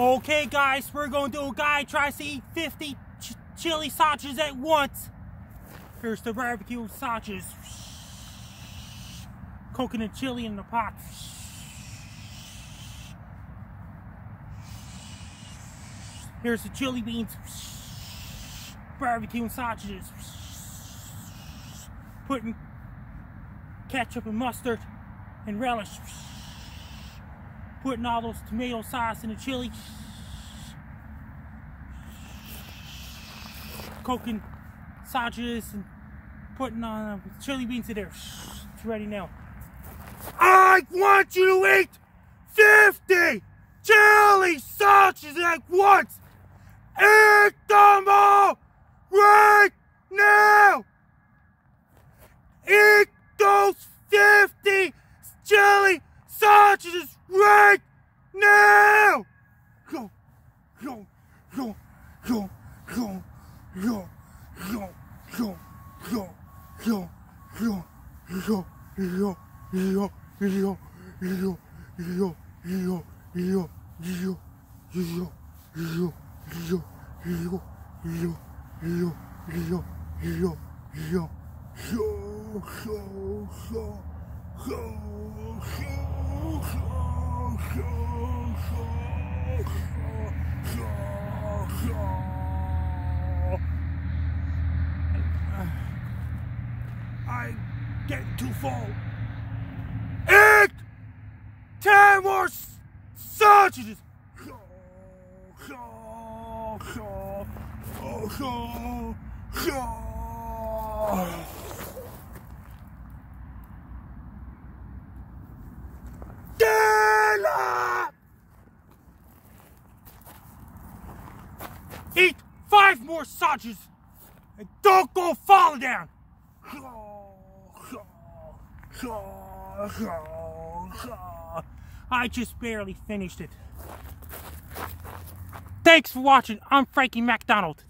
Okay guys, we're gonna do a guy tries to eat 50 chili sausages at once. Here's the barbecue sausages. Coconut chili in the pot. Here's the chili beans. Barbecue sausages. Putting ketchup and mustard and relish. Putting all those tomato sauce in the chili. Cooking sausages and putting on chili beans in there. It's ready now. I want you to eat 50 chili sausages at once. Eat them all right now. Eat those 50 chili sausages right now! I'm getting too full. Eat 10 more sausages. Eat 5 more sausages and don't go fall down. I just barely finished it. Thanks for watching. I'm Frankie MacDonald.